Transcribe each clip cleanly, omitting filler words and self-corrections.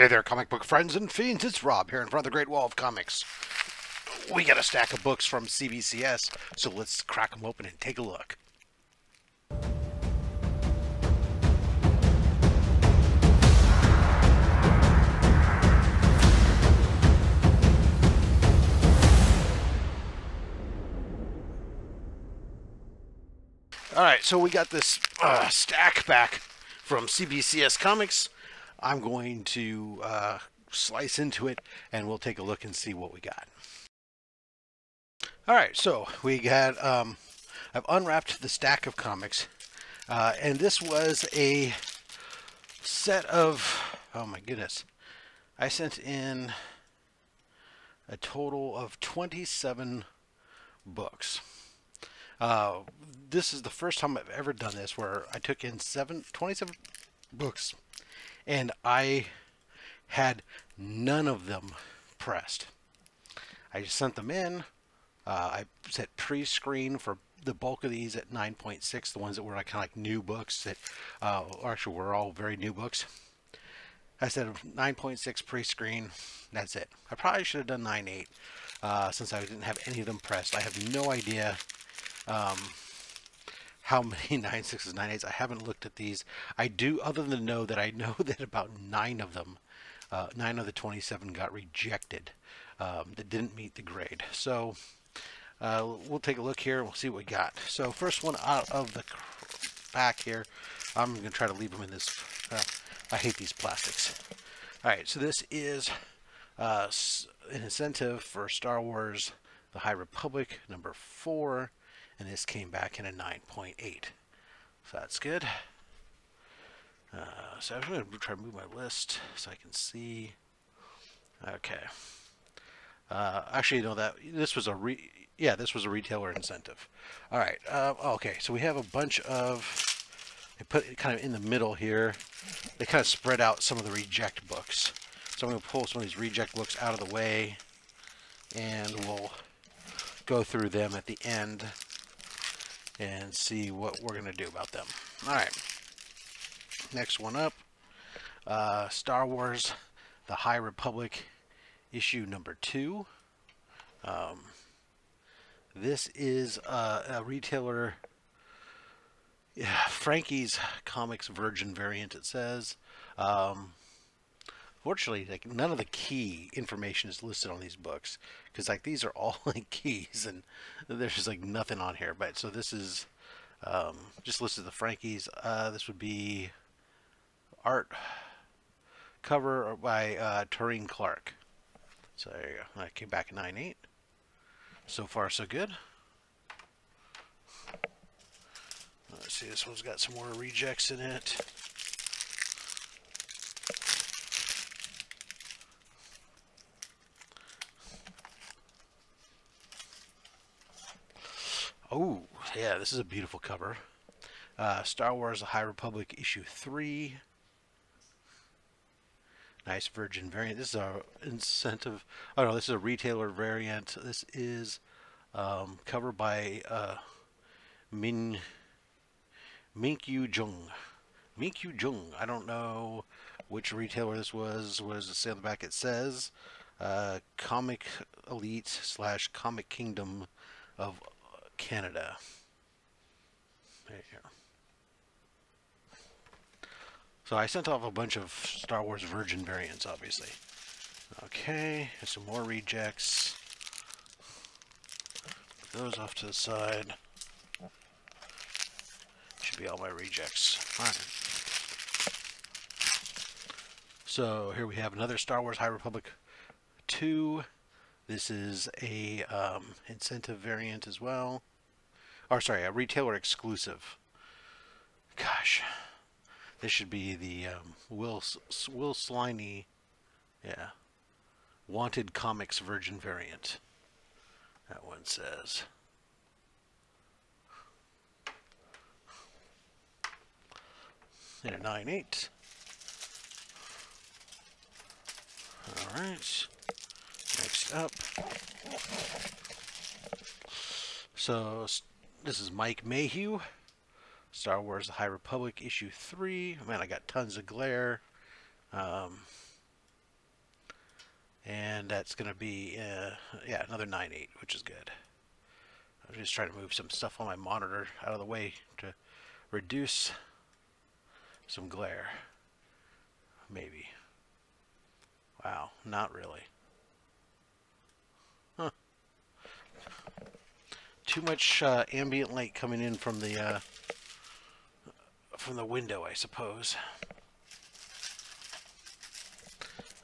Hey there, comic book friends and fiends. It's Rob here in front of the Great Wall of Comics. We got a stack of books from CBCS, so let's crack them open and take a look. Alright, so we got this stack back from CBCS Comics. I'm going to slice into it and we'll take a look and see what we got. Alright, so we got, I've unwrapped the stack of comics and this was a set of, oh my goodness, I sent in a total of 27 books. This is the first time I've ever done this where I took in 27 books. And I had none of them pressed. I just sent them in. I set pre-screen for the bulk of these at 9.6. The ones that were like, kind of like new books that actually were all very new books. I set 9.6 pre-screen. That's it. I probably should have done 9.8 since I didn't have any of them pressed. I have no idea how many 9.6s, 9.8s. I haven't looked at these. I do, other than know that I know that about 9 of them, 9 of the 27 got rejected, that didn't meet the grade. So we'll take a look here and we'll see what we got. So first one out of the back here, I'm going to try to leave them in this. I hate these plastics. All right, so this is an incentive for Star Wars The High Republic, number 4. And this came back in a 9.8. So that's good. So I'm going to try to move my list so I can see. Okay. Actually, no, this was a this was a retailer incentive. All right. Okay. So we have a bunch of, they put it kind of in the middle here. They kind of spread out some of the reject books. So I'm going to pull some of these reject books out of the way and we'll go through them at the end and see what we're going to do about them. All right, next one up, Star Wars The High Republic, issue number 2. This is a retailer, Frankie's Comics Virgin variant, it says. Fortunately, like, none of the key information is listed on these books because like these are all like keys and there's just like nothing on here. But so this is just listed the Frankie's. This would be art cover by Toreen Clark. So there you go. I came back at 9.8. So far, so good. Let's see. This one's got some more rejects in it. Oh, yeah, this is a beautiful cover. Star Wars The High Republic, issue 3. Nice virgin variant. This is our incentive. Oh, no, this is a retailer variant. This is covered by Min-Kyu-Jung. Min-Kyu-Jung. I don't know which retailer this was. What does it say on the back? It says Comic Elite / Comic Kingdom of Canada. There you go. So I sent off a bunch of Star Wars Virgin variants, obviously. Okay, there's some more rejects. Put those off to the side. Should be all my rejects. All right. So here we have another Star Wars High Republic 2. This is a incentive variant as well. Or sorry, a retailer exclusive. Gosh, this should be the Will Sliney, yeah, Wanted Comics Virgin variant. That one says. And a 9.8. All right. Next up, so this is Mike Mayhew, Star Wars The High Republic, issue 3. Man, I got tons of glare. And that's going to be, yeah, another 9.8, which is good. I'm just trying to move some stuff on my monitor out of the way to reduce some glare. Maybe. Wow, not really. Huh. Too much ambient light coming in from the window, I suppose.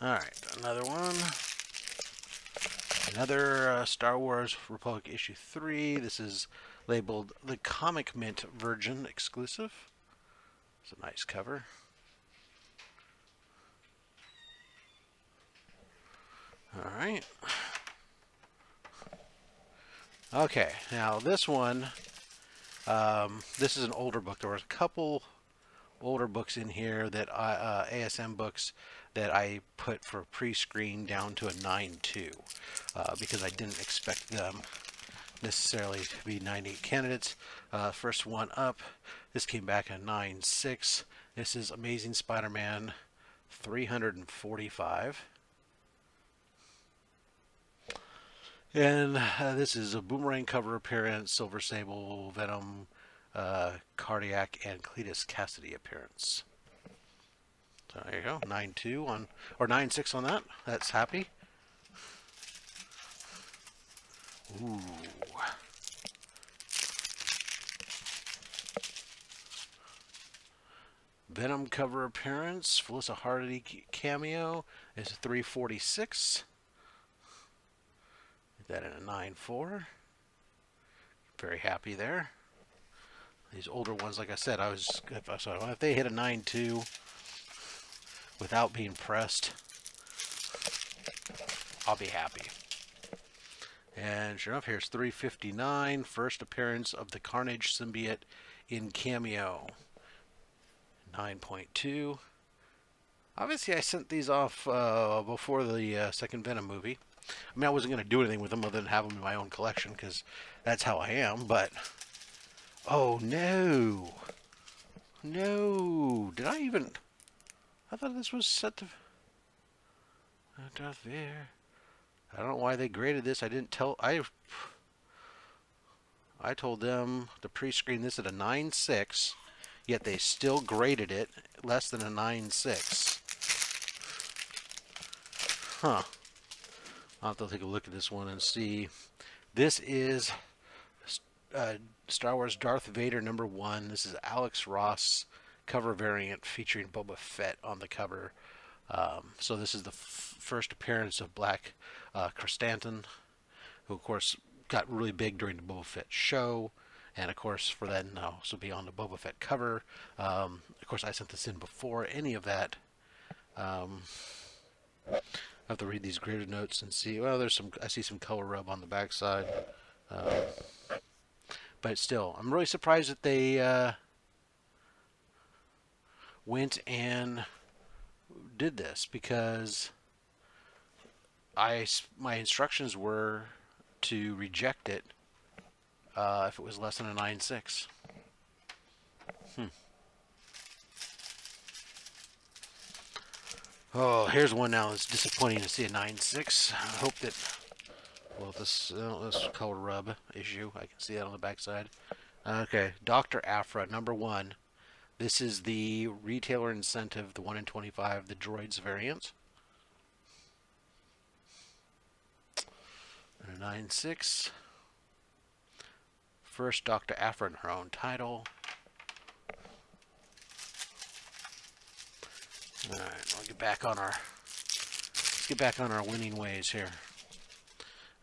All right, another one. Another Star Wars Republic issue 3. This is labeled the Comic Mint Virgin exclusive. It's a nice cover. All right. Okay, now this one, this is an older book. There was a couple older books in here that I, ASM books that I put for pre-screen down to a 9.2 because I didn't expect them necessarily to be 9.8 candidates. First one up, this came back a 9.6. This is Amazing Spider-Man 345. And this is a Boomerang cover appearance, Silver Sable, Venom, Cardiac, and Cletus Kasady appearance. So there you go, 9.2 on, or 9.6 on that. That's happy. Ooh. Venom cover appearance, Felicia Hardy cameo is 346. That in a 9.4. Very happy there. These older ones, like I said, I was, if they hit a 9.2 without being pressed, I'll be happy. And sure enough, here's 359, first appearance of the Carnage symbiote in cameo, 9.2. Obviously, I sent these off before the second Venom movie. I mean, I wasn't going to do anything with them other than have them in my own collection, because that's how I am, but... Oh, no! No! Did I even... I thought this was set to... Darth Vader. I don't know why they graded this. I didn't tell... I told them to pre-screen this at a 9.6, yet they still graded it less than a 9.6. Huh. I'll have to take a look at this one and see. This is Star Wars Darth Vader #1. This is Alex Ross cover variant featuring Boba Fett on the cover. So this is the first appearance of Black Christanton, who of course got really big during the Boba Fett show. And of course for that now also be on the Boba Fett cover. Of course I sent this in before any of that. I have to read these graded notes and see. Well, there's some. I see some color rub on the backside, but still, I'm really surprised that they went and did this, because my instructions were to reject it if it was less than a 9.6. Hmm. Oh, here's one now that's disappointing to see a 9.6. I hope that, well, this color rub issue, I can see that on the backside. Okay, Dr. Aphra, #1. This is the retailer incentive, the 1 in 25, the droids variant. And a 9.6. First Dr. Aphra in her own title. All right, we'll get back on our winning ways here.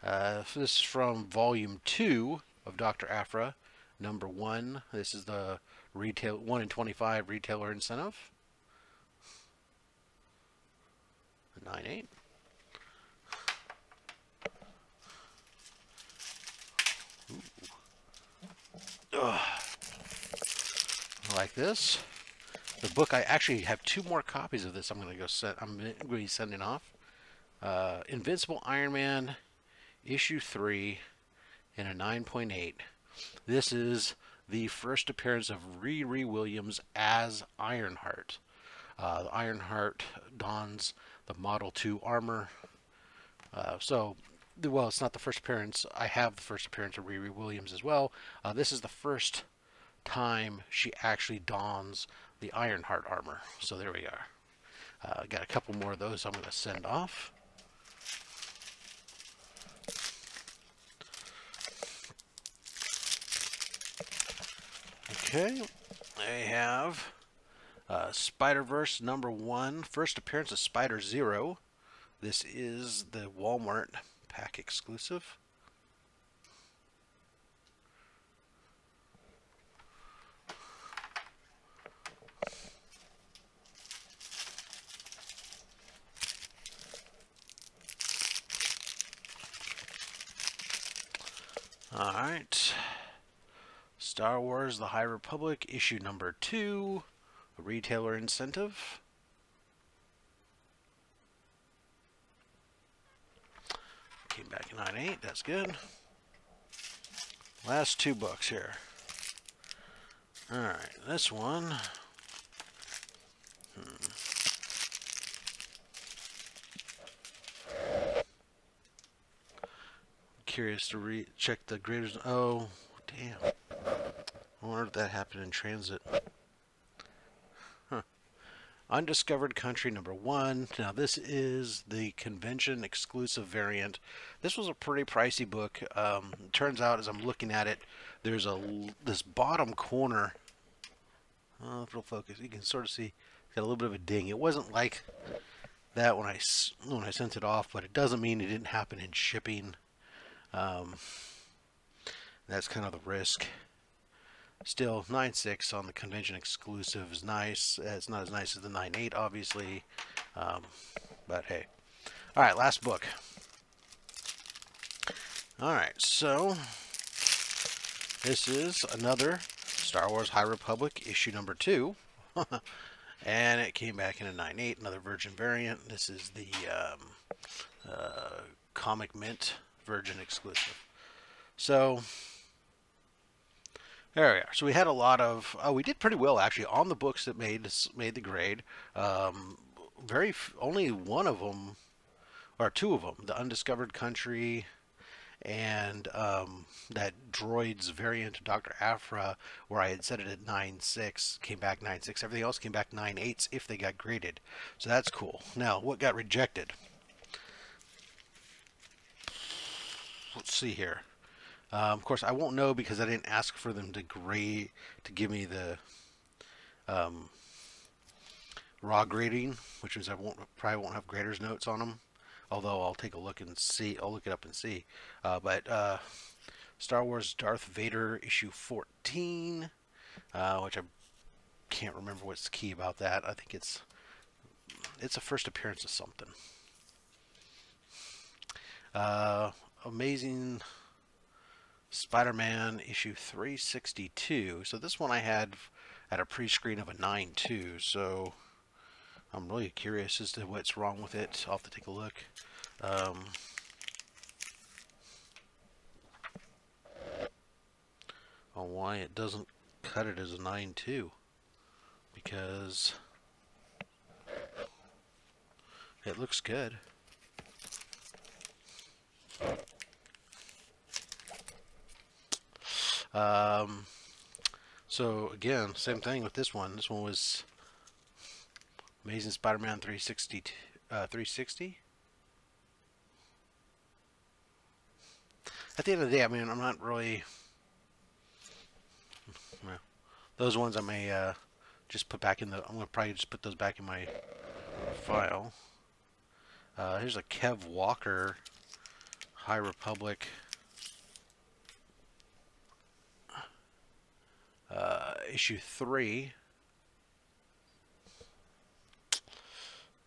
So this is from volume 2 of Dr. Aphra, #1. This is the retail 1 in 25 retailer incentive. 9.8. Ugh. Like this. The book, I actually have 2 more copies of this. I'm going to be sending off. Invincible Iron Man, issue 3, and a 9.8. This is the first appearance of Riri Williams as Ironheart. The Ironheart dons the Model 2 armor Well, it's not the first appearance. I have the first appearance of Riri Williams as well. This is the first time she actually dons the Ironheart armor. So there we are. Got a couple more of those I'm going to send off. Okay, I have Spider-Verse #1, first appearance of Spider-Zero. This is the Walmart pack exclusive. All right, Star Wars The High Republic issue #2, a retailer incentive. Came back in 9.8, that's good. Last two books here. All right, this one. Curious to recheck the graders. Oh, damn. I wonder if that happened in transit. Undiscovered Country #1. Now this is the convention exclusive variant. This was a pretty pricey book. It turns out as I'm looking at it, there's this bottom corner. If it'll focus, you can sort of see it's got a little bit of a ding. It wasn't like that when I sent it off, but it doesn't mean it didn't happen in shipping. That's kind of the risk. Still, 9.6 on the convention exclusive is nice. It's not as nice as the 9.8, obviously, but hey. All right, last book. All right, so this is another Star Wars High Republic issue #2, and it came back in a 9.8, another Virgin variant. This is the Comic Mint Virgin exclusive. So there we are. So we had a lot of, we did pretty well actually on the books that made the grade. Only one of them, or two of them, the Undiscovered Country and that droids variant of Dr. Aphra, where I had set it at 9.6, came back 9.6. Everything else came back 9.8s if they got graded. So that's cool. Now, what got rejected? Let's see here. Of course, I won't know because I didn't ask for them to grade, to give me the raw grading, which is I probably won't have grader's notes on them. Although I'll take a look and see. I'll look it up and see. But Star Wars Darth Vader issue 14, which I can't remember what's the key about that. I think it's a first appearance of something. Amazing Spider-Man issue 362. So this one I had at a pre-screen of a 9.2, so I'm really curious as to what's wrong with it. I'll have to take a look. On why it doesn't cut it as a 9.2, because it looks good. So again, same thing with this one. This one was Amazing Spider-Man 360. At the end of the day, I mean, I'm not really, well, those ones I may just put back in the, I'm gonna probably just put those back in my file. Here's a Kev Walker High Republic issue 3,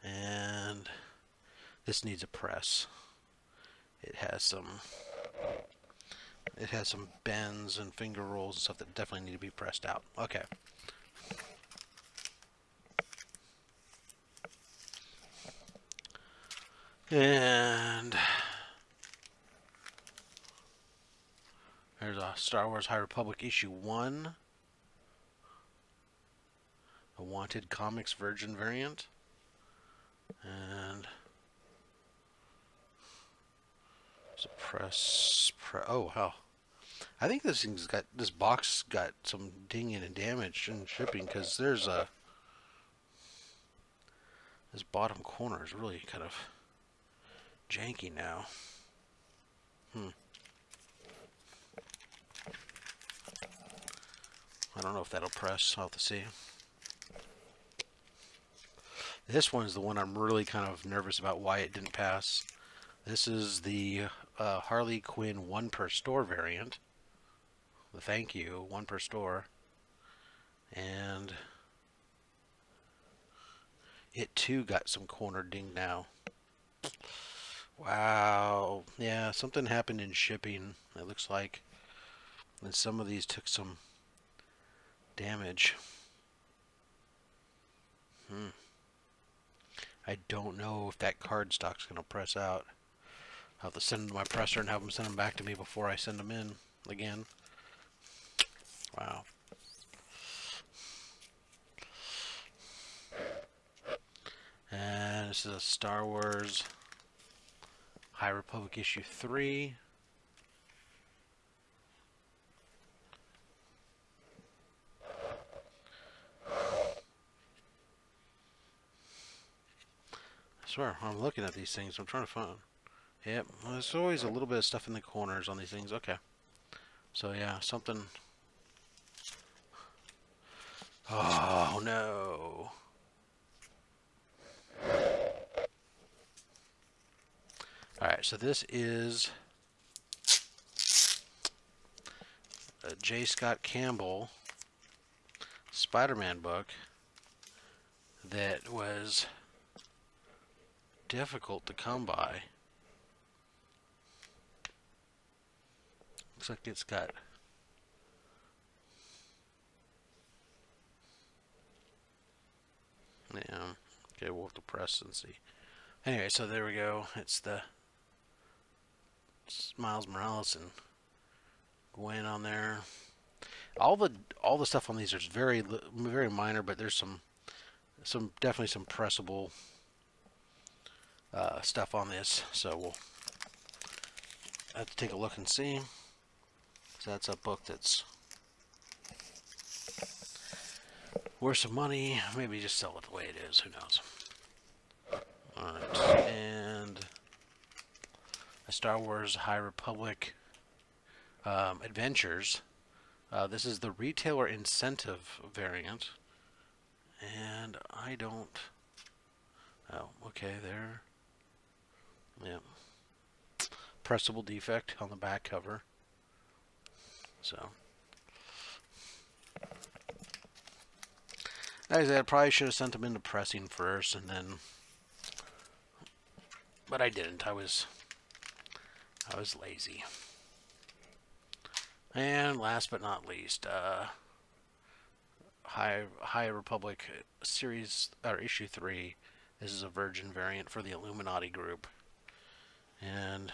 and this needs a press. It has some bends and finger rolls and stuff that definitely need to be pressed out. Okay. And there's a Star Wars High Republic issue 1, a Wanted Comics Virgin variant, and So press, oh hell. I think this thing's got, this box got some dinging and damage in shipping, because there's a, this bottom corner is really kind of janky now. I don't know if that'll press, I'll have to see. This one's the one I'm really kind of nervous about why it didn't pass. This is the Harley Quinn 1 per store variant. The thank you, 1 per store. And it too got some corner ding now. Wow. Yeah, something happened in shipping, it looks like. And some of these took some damage. I don't know if that card stock's gonna press out. I'll have to send them to my presser and have them send them back to me before I send them in again. Wow. And this is a Star Wars High Republic issue 3. I swear, I'm looking at these things, I'm trying to find them. Yep, well, there's always a little bit of stuff in the corners on these things. Okay, so yeah, something. Oh no, alright, so this is a J. Scott Campbell Spider-Man book that was difficult to come by. Looks like it's got okay, we'll have to press and see. Anyway, so there we go. It's the Miles Morales and Gwen on there. All the stuff on these is very minor, but there's some definitely some pressable stuff on this, so we'll have to take a look and see. So that's a book that's worth some money. Maybe just sell it the way it is, who knows. Alright, and a Star Wars High Republic Adventures. This is the retailer incentive variant, and I don't... Oh, okay, there. Yeah, pressable defect on the back cover. So, like I said, I probably should have sent them into pressing first, and then, but I didn't. I was lazy. And last but not least, High Republic series or issue 3. This is a Virgin variant for the Illuminati group. And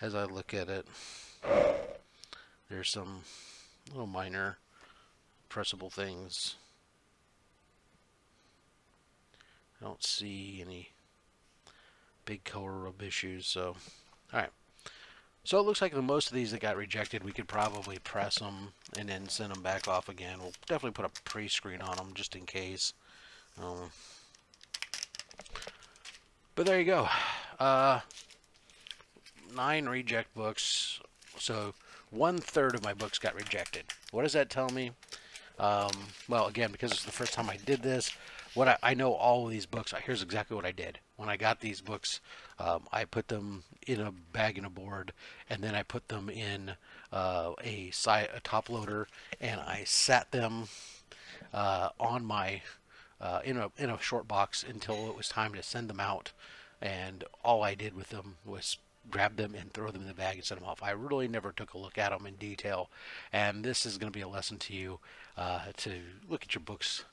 as I look at it, there's some little minor pressable things. I don't see any big color rub issues, so alright. So it looks like the most of these that got rejected, we could probably press them and then send them back off again. We'll definitely put a pre-screen on them just in case. But there you go. 9 reject books, so 1/3 of my books got rejected. What does that tell me? Well, again, because it's the first time I did this, what I know all of these books. Here's exactly what I did. When I got these books, I put them in a bag and a board, and then I put them in a top loader, and I sat them on my in a short box until it was time to send them out. And all I did with them was grab them and throw them in the bag and send them off. I really never took a look at them in detail. And this is going to be a lesson to you, to look at your books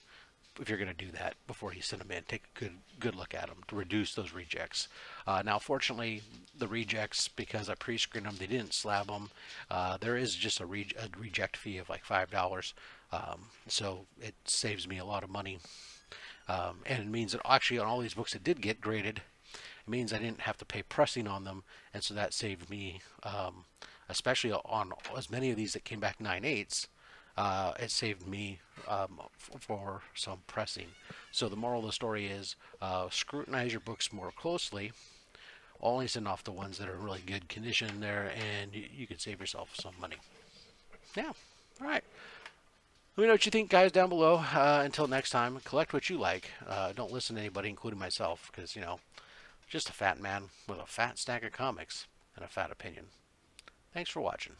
if you're going to do that before you send them in. Take a good look at them to reduce those rejects. Now, fortunately, the rejects, because I pre-screened them, they didn't slab them. There is just a reject fee of like $5, so it saves me a lot of money. And it means that actually on all these books that did get graded It means I didn't have to pay pressing on them, and so that saved me, especially on as many of these that came back 9/8. It saved me for some pressing. So the moral of the story is scrutinize your books more closely. Only send off the ones that are in really good condition there, and you can save yourself some money. Yeah, all right. Let me know what you think, guys, down below. Until next time, collect what you like. Don't listen to anybody, including myself, because, you know, just a fat man with a fat stack of comics and a fat opinion. Thanks for watching.